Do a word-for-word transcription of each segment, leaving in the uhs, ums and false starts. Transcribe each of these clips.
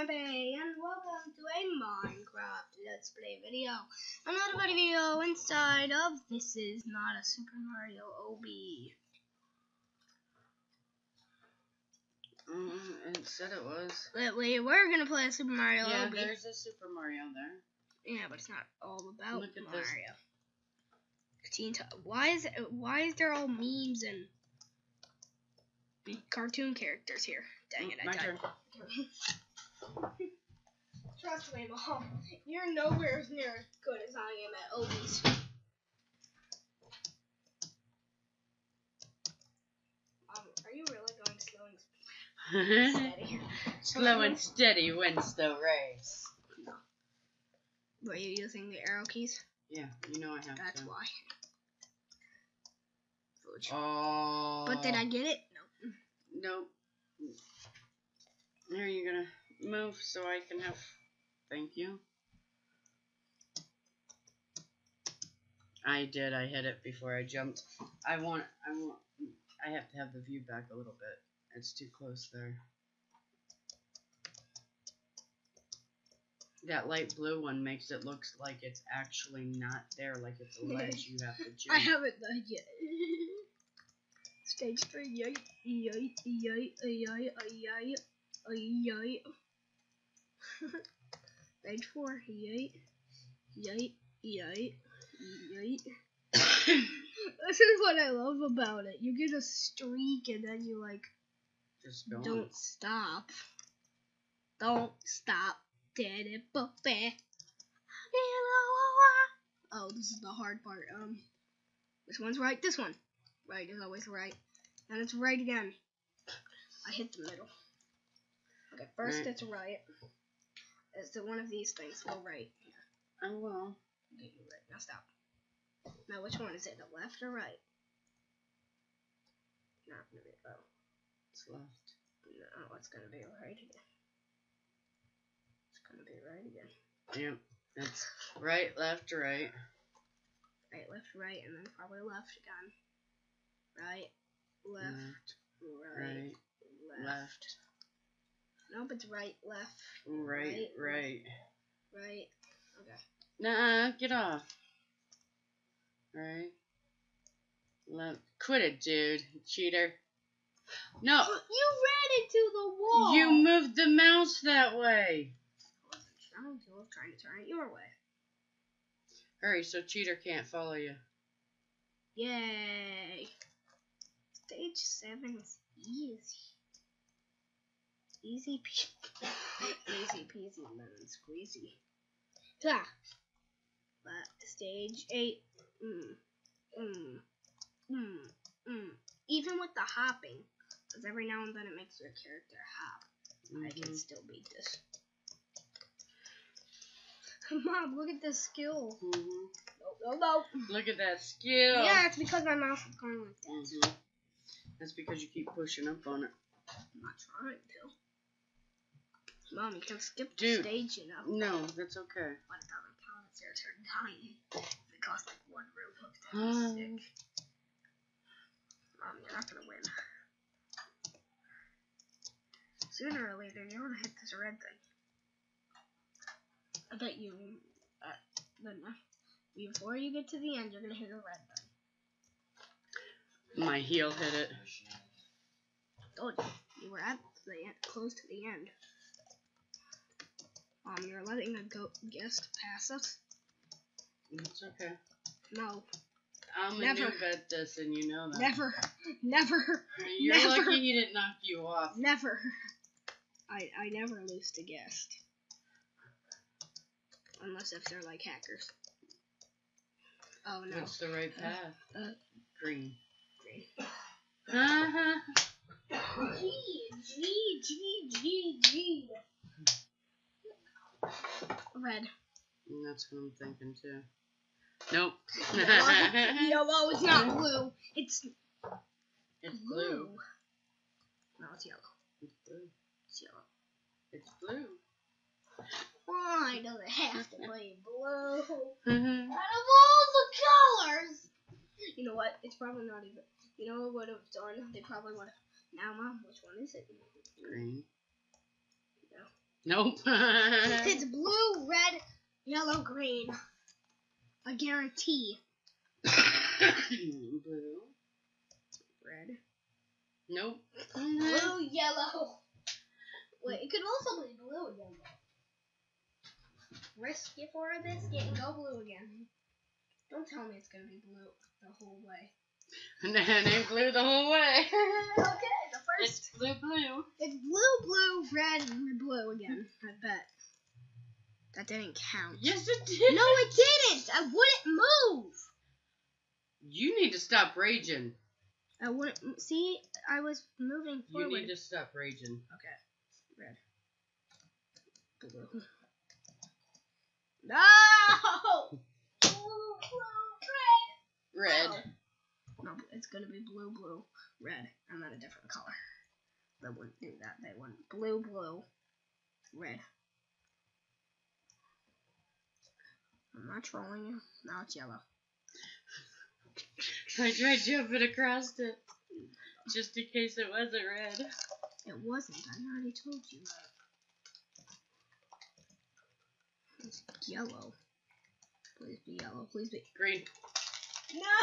Cafe, and welcome to a Minecraft Let's Play video. Another video inside of This Is Not a Super Mario O B B Y. Mm, it said it was. But we were gonna play a Super Mario yeah, O B B Y. Yeah, there's a Super Mario there. Yeah, but it's not all about Look at Mario. This. Teen Top. Why is it, why is there all memes and cartoon characters here? Dang it, I My died. Turn. Trust me, Mom. You're nowhere near as good as I am at O B B Y's. Um, are you really going slow and steady? Slow and steady wins the race. No. Were you using the arrow keys? Yeah, you know I have. That's to. why. Oh. But did I get it? No. Nope. Now you're gonna move so I can have. Thank you. I did. I hit it before I jumped. I want. I want. I have to have the view back a little bit. It's too close there. That light blue one makes it look like it's actually not there, like it's a ledge. You have to jump. I haven't done yet. Stage three, yay, yay, yay, yay, yay, yay. Stage four, yay, yay, yay, yay. This is what I love about it. You get a streak and then you like just don't, don't stop. Don't stop. Did it, buffet. Oh, this is the hard part. Um, which one's right? This one. Right is always right, and it's right again. I hit the middle. Okay, first right. It's right. It's the one of these things. Go right. Yeah. I will. Okay, you're right. Now stop. Now which one is it? The left or right? Not gonna be oh. It's left. No, it's gonna be right again. It's gonna be right again. Yep. Yeah, it's right, left, right. Right, left, right, and then probably left again. Right, left, left right, right, left. left. Nope, it's right, left. Right, right. Right. right. Okay. Nuh-uh, get off. Right. Left. Quit it, dude. Cheater. No. You ran into the wall. You moved the mouse that way. I wasn't trying to. I was trying to turn it your way. Hurry, so Cheater can't follow you. Yay. Stage seven is easy. Easy peasy. Easy peasy lemon squeezy. Ah. But stage eight. Mm, mm, mm, mm. Even with the hopping, because every now and then it makes your character hop. Mm-hmm. I can still beat this. Mom, look at this skill. Mm-hmm. Nope, nope, nope. Look at that skill. Yeah, it's because my mouse is going like that. Mm-hmm. That's because you keep pushing up on it. I'm not trying to. Mom, you can skip the Dude, stage, you know. No, that's okay. But it doesn't count as your turn dying. It costs like one room hook to be um. sick. Mom, you're not gonna win. Sooner or later, you're gonna hit this red thing. I bet you. Uh, then, uh, before you get to the end, you're gonna hit a red thing. My heel hit it. Oh, you were at the end, close to the end. Um, you're letting a go guest pass us. It's okay. No. I'm never. a new at this, and you know that. Never, never. You're never. lucky he didn't knock you off. Never. I I never lose to guest, unless if they're like hackers. Oh no. That's the right path. Uh, uh, Green. Green. Uh-huh. G, G, G, G, G. Red. And that's what I'm thinking too. Nope. No, yellow. It's not blue. It's. It's blue. blue. No, it's yellow. It's blue. It's yellow. It's blue. Why does it have to be blue? Mm-hmm. Out of all the colors. You know what? It's probably not even. You know what would have done? They probably would have. Now, Mom, which one is it? Green. No. Nope. It's blue, red, yellow, green. A guarantee. Blue. Red. Nope. Blue, yellow. Wait, it could also be blue and yellow. Risk it for a biscuit and go blue again. Don't tell me it's going to be blue the whole way. And then it blue the whole way. Okay, the first. It's blue, blue. It's blue, blue, red, and blue again. I bet. That didn't count. Yes, it did. No, it didn't. I wouldn't move. You need to stop raging. I wouldn't. See, I was moving forward. You need to stop raging. Okay. Red. Blue. No! Blue, blue, red. Red. Oh. No, it's gonna be blue, blue, red, and then a different color. They wouldn't do that. They wouldn't. Blue, blue, red. I'm not trolling you. Now it's yellow. I tried jumping across it just in case it wasn't red. It wasn't. I already told you that. It's yellow. Please be yellow. Please be green. No!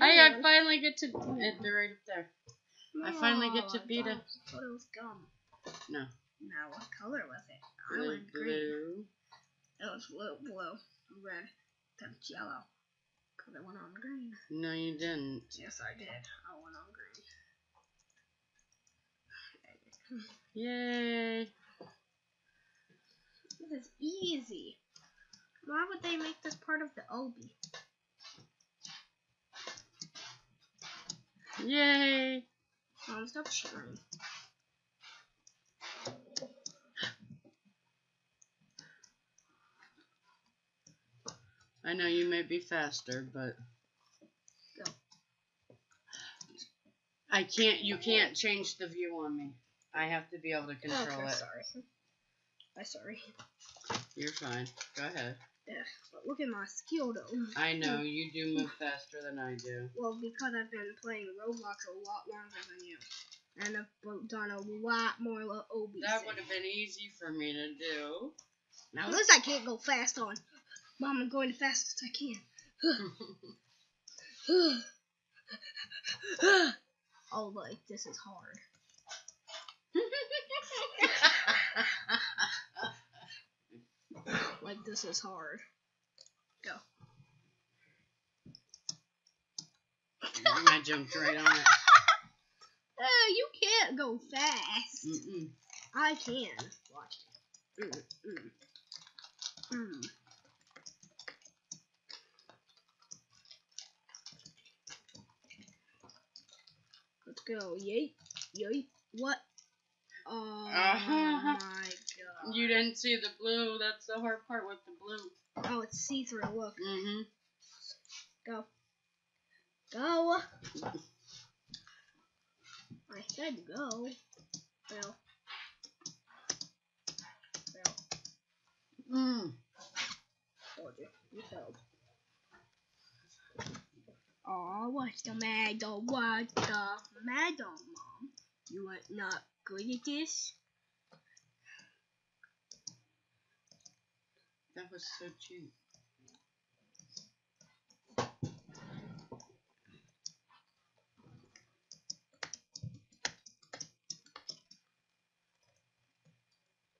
I, I finally get to. They're right up there. No, I finally get to beat it. I thought it was gum. No. Now, what color was it? Blue, I went green. Blue. It was blue, blue, red, then yellow. Because I went on green. No, you didn't. Yes, I did. I went on green. Yay! This is easy. Why would they make this part of the O B B Y? Yay! Mom, stop shivering. I know you may be faster, but go. I can't. You can't change the view on me. I have to be able to control oh, okay, it. Sorry. I'm sorry. You're fine. Go ahead. Yeah, but look at my skill though. I know, you do move faster than I do. Well, because I've been playing Roblox a lot longer than you. And I've done a lot more O B B Y. That would have been easy for me to do. Now at least I can't go fast on. Mom, I'm going the fastest I can. Oh, like, this is hard. Like, this is hard. Go. I jumped right on it. Uh, you can't go fast. Mm-mm. I can. Watch it. Mm-mm. Mm. Let's go. Yay. Yay. What? Oh, uh-huh. My God. You didn't see the blue. That's the hard part with the blue. Oh, it's see-through. Look. Mm-hmm. Go. Go. I said go. Go. Go. Mm. Told you. You failed. Aw, what's the matter? What's the matter, Mom? You are not good at this. That was so cheap.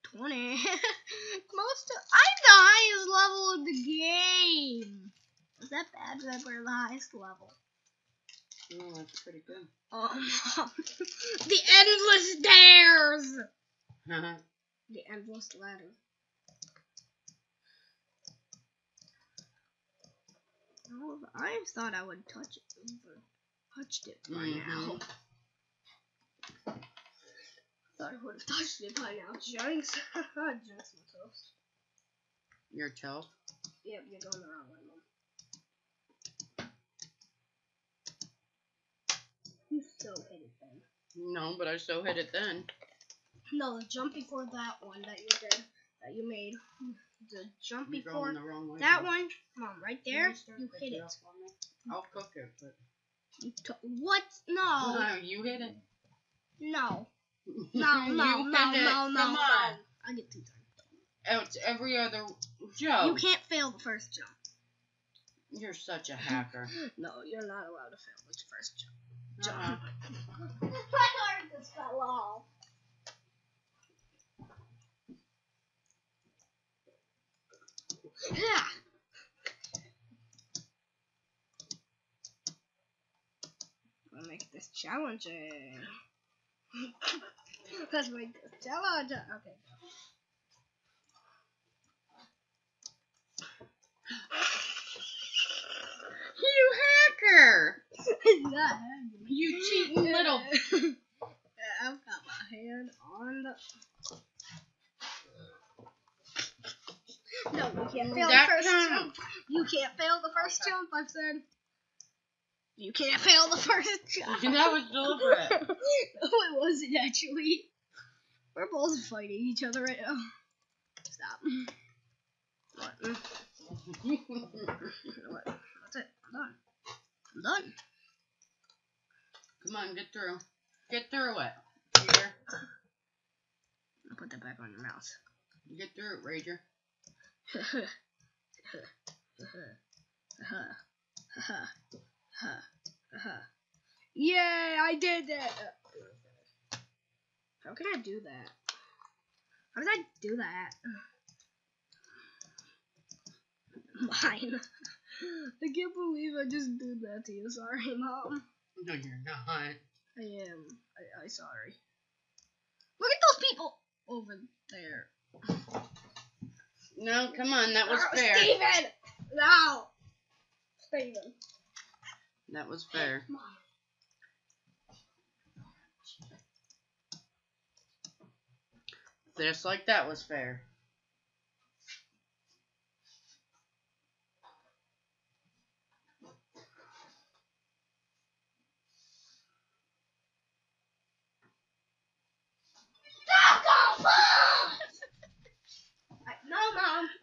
twenty. Most of, I'm the highest level of the game. Is that bad that we're the highest level? Oh, that's pretty good. Um, the endless stairs! Uh-huh. The endless ladder. Oh, I thought I would touch it. Touched it by mm-hmm. now. Thought I would have touched it by now. Jinx. I jinxed myself. Your toe? Yep, you're going the wrong way, Mom. You still hit it then. No, but I still hit it then. No, the jump before that one that you did, that you made. The jump You're before the wrong way, that though. One, Mom, right there, you, you hit it. I'll cook it, but... You what? No. No, you hit it. No. No, no, no, no, no, no. Come on. I get two times. It's every other jump. You can't fail the first jump. You're such a hacker. No, you're not allowed to fail the first jump. Uh-huh. My arm just fell off. Yeah. We'll make this challenging. Let's make this challenging. Okay. You hacker! It's not happening. You cheating little. I've got my hand on the. No, you can't fail that the first time. jump. You can't fail the first okay. jump, I've said. You can't fail the first jump. That was deliberate. No, it wasn't actually. We're both fighting each other right now. Stop. What? What? That's it. I'm done. I'm done. Come on, get through. Get through it, Rager. I'll put that back on your mouse. Get through it, Rager. Yay, I did that! How can I do that? How did I do that? Mine. I can't believe I just did that to you. Sorry, Mom. No, you're not. I am. I, I'm sorry. Look at those people over there. No, come on. That was oh, fair. Steven! No! Steven. That was fair. Mom. Just like that was fair.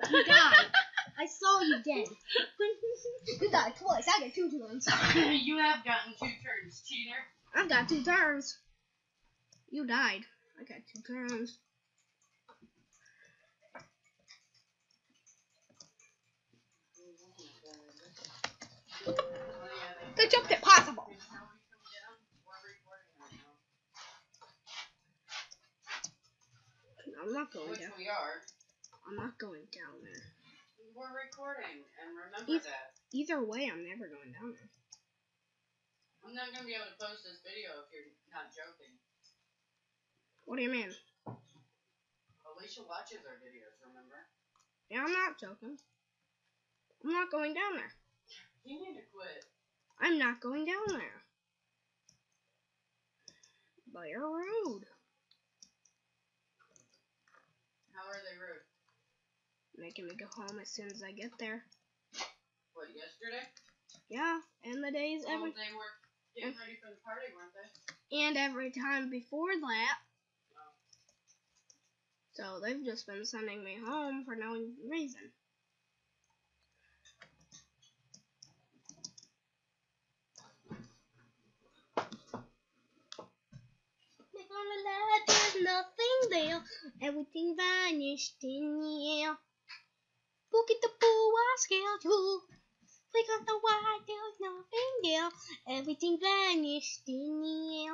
You died. I saw you dead. You died twice. I got two turns. You have gotten two turns, cheater. I've got two turns. You died. I got two turns. They jumped it possible. I'm not going down. Which we are. I'm not going down there. We're recording, and remember e that. Either way, I'm never going down there. I'm not going to be able to post this video if you're not joking. What do you mean? Alicia watches our videos, remember? Yeah, I'm not joking. I'm not going down there. You need to quit. I'm not going down there. But you're rude. How are they rude? Making me go home as soon as I get there. What, yesterday? Yeah, and the days well, every. They were getting and, ready for the party, weren't they? And every time before that. Oh. So they've just been sending me home for no reason. Look on the light, there's nothing there. Everything vanished in the air. Look at the blue, I scale too. Click on the white, there's nothing there. Everything vanished in the air.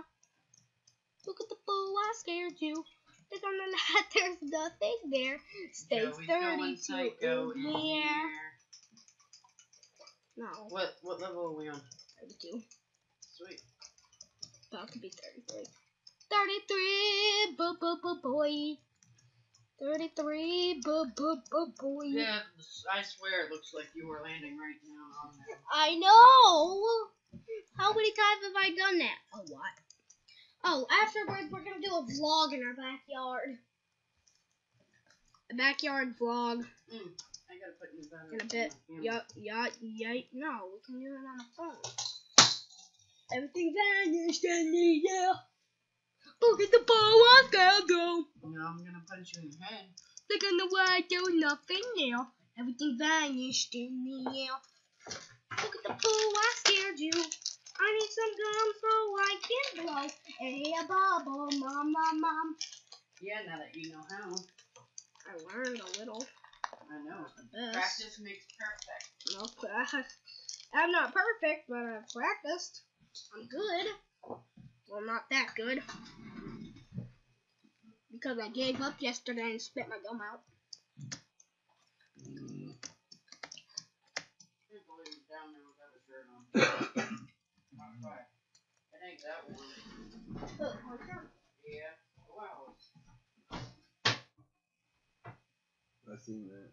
Look at the blue, I scared you. Click on the night, there's nothing there. States thirty-two in the air. No. What what level are we on? thirty-two. Sweet. About to be thirty-three. thirty-three, boo boo boo boy. thirty-three, boo, boo, boo, boy. Yeah, I swear it looks like you were landing right now on that. I know! How many times have I done that? A lot. Oh, afterwards we're gonna do a vlog in our backyard. A backyard vlog. Mm, I gotta put new batteries in a bit. Yup, yup, yup. No, we can do it on the phone. Everything's vanished in the air. Look at the ball, I gotta go. Now I'm gonna punch you in the head. Look on the way, there's nothing there. Everything vanished in the air. Look at the ball, I scared you. I need some gum so I can blow. Hey, a bubble, mom, mom, mom. Yeah, now that you know how. I learned a little. I know. Practice makes perfect. Nope. I, I'm not perfect, but I've practiced. I'm good. Well, not that good. Because I gave up yesterday and spit my gum out. Mm. I think that one. Oh, my turn. Yeah. Wow. I seen that.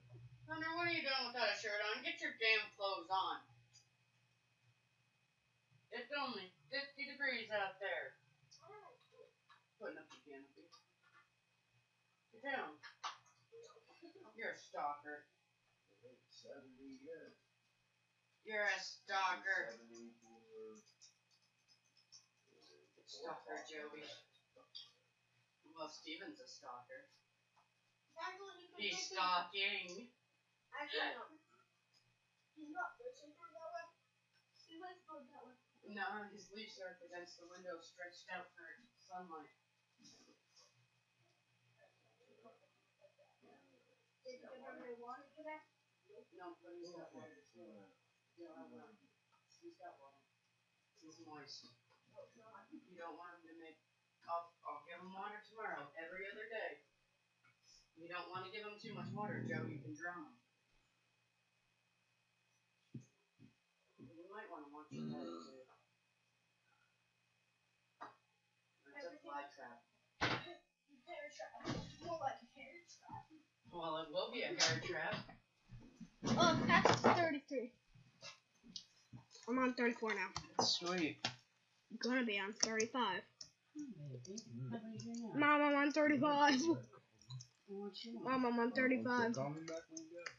Hunter, what are you doing without a shirt on? Get your damn clothes on. It's only fifty degrees out there. Putting up the canopy. Get down. You're a stalker. seventy years. You're a stalker. Stalker, Joey. Well, Steven's a stalker. He's stalking. I can't. He's not reaching for that one. He went for that one. No, his leaves are up against the window, stretched out for sunlight. Did you ever want it for that? No, but he's got one. Yeah, I want it. He's got one. He's moist. You don't want him to make. I'll, I'll give him water tomorrow, every other day. You don't want to give him too much water, Joe. You can drown him. You might want to watch your legs, too. That's a fly trap. Hair trap. More like a hair trap. Well, it will be a hair trap. Oh, that's thirty-three. I'm on thirty-four now. That's sweet. I'm gonna be on thirty-five. Mm. Mom, I'm on thirty-five. Mom, I'm on thirty-five. Call me back when you get.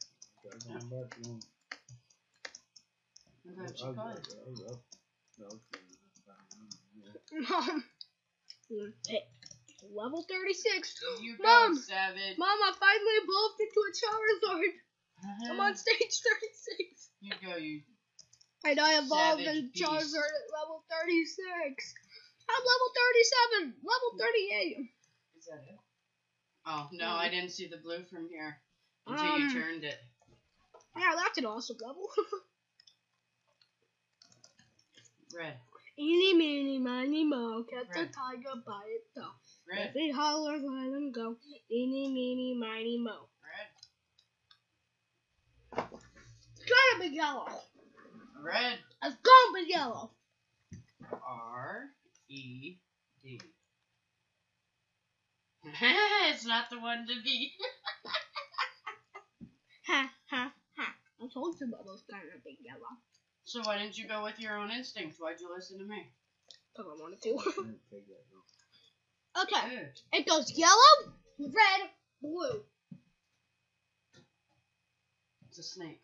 Mom, hey, level thirty-six. You Mom, savage. Mom, I finally evolved into a Charizard. I'm on stage thirty-six. You go, you. And I evolved into Charizard at level thirty-six. I'm level thirty-seven, level thirty-eight. Is that it? Oh, no, mm-hmm. I didn't see the blue from here until um, you turned it. Yeah, that's an awesome level. Red. Eeny, meeny, miny, mo, catch a tiger by its toe. Red. If it hollers, let him go. Eeny, meeny, miny, mo. Red. It's gonna be yellow. Red. It's gonna be yellow. R. E D. It's not the one to be. Ha ha ha! I told you about those kind of big yellow. So why didn't you go with your own instincts? Why'd you listen to me? Because I wanted to. Okay. Yeah. It goes yellow, red, blue. It's a snake.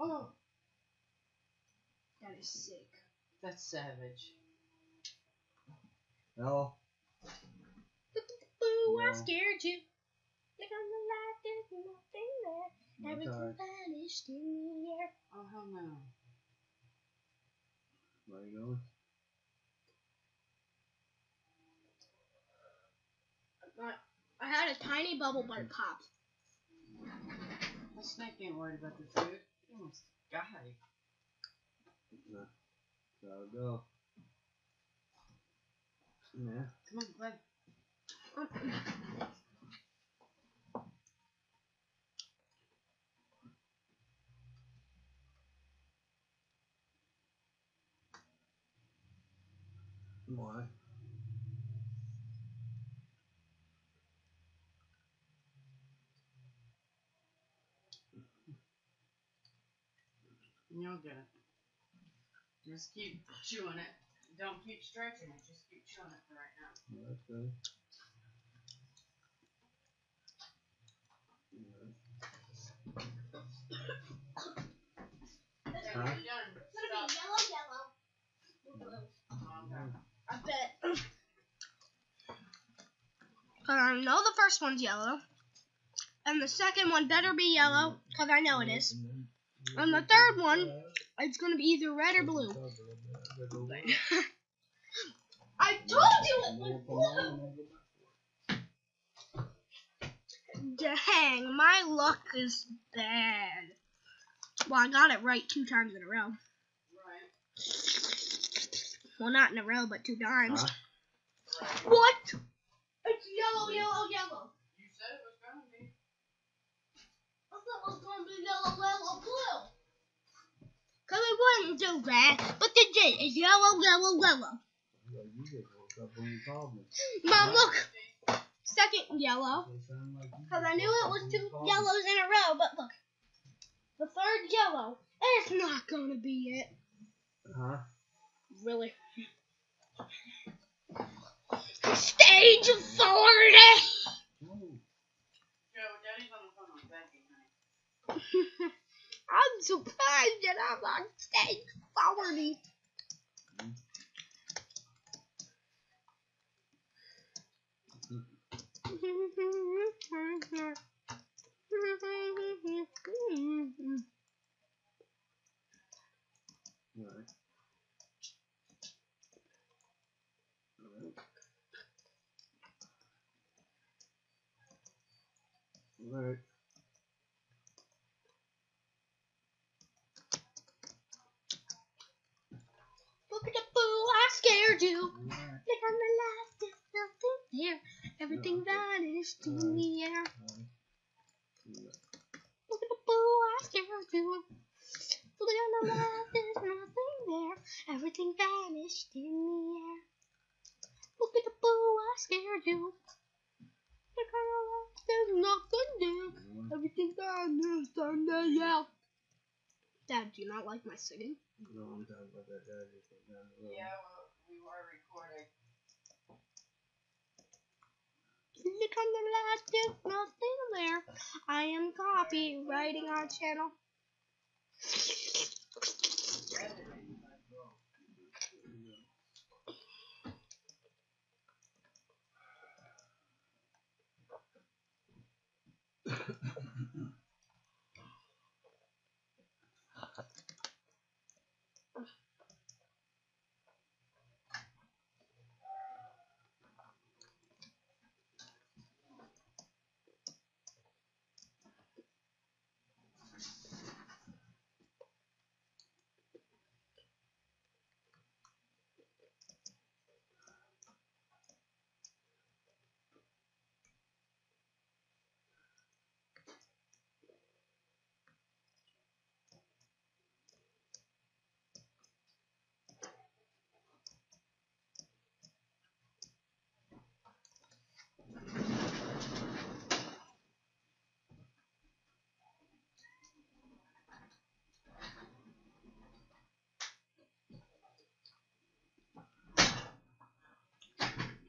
Oh. That is sick. That's savage. No. Boo, I scared you. Look on the light, there's nothing there. Everything vanished in the air. Oh, hell no. Where are you going? I had a tiny bubble, but it popped. The snake ain't worried about the food. He almost died. Yeah. Gotta go. Yeah. Come on, play. Why? You'll get it. Just keep chewing it. Don't keep stretching it. Just keep chewing it for right now. Okay. Huh? Gonna be yellow, yellow. Okay. I bet. Cause I know the first one's yellow, and the second one better be yellow, cause I know it is. And the third one, it's gonna be either red or blue. I told you it was blue! Dang, my luck is bad. Well, I got it right two times in a row. Right. Well, not in a row, but two times. Huh? What? It's yellow, yellow, yellow. You said it was going to be. I thought it was going to be yellow, yellow, blue. Because it wouldn't do that, but they did. It's yellow, yellow, yellow. Yeah, you just woke up when you called me. Mom, look. Second yellow, because I knew it was two yellows in a row, but look, the third yellow, it's not going to be it. Huh? Really? Stage of forty! Ooh. I'm surprised that I'm on stage forty. Alright. Look at the boo, I scared you. Look on the last, there's nothing there. Everything vanished in the air. Look at the boo, I scared you. Look on the last, there's nothing there. Everything vanished in the air. Look at the boo, I scared you. Look on the last. There's nothing there. Everything's on this Sunday, yeah. Dad, do you not like my singing? No, I'm talking about that, Dad. Yeah, well, we were recording. Look on the last, there's nothing there. I am copywriting our channel.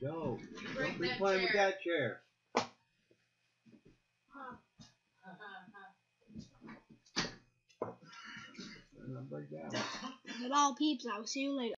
Yo, don't be playing with that chair. That's all, peeps. I'll see you later.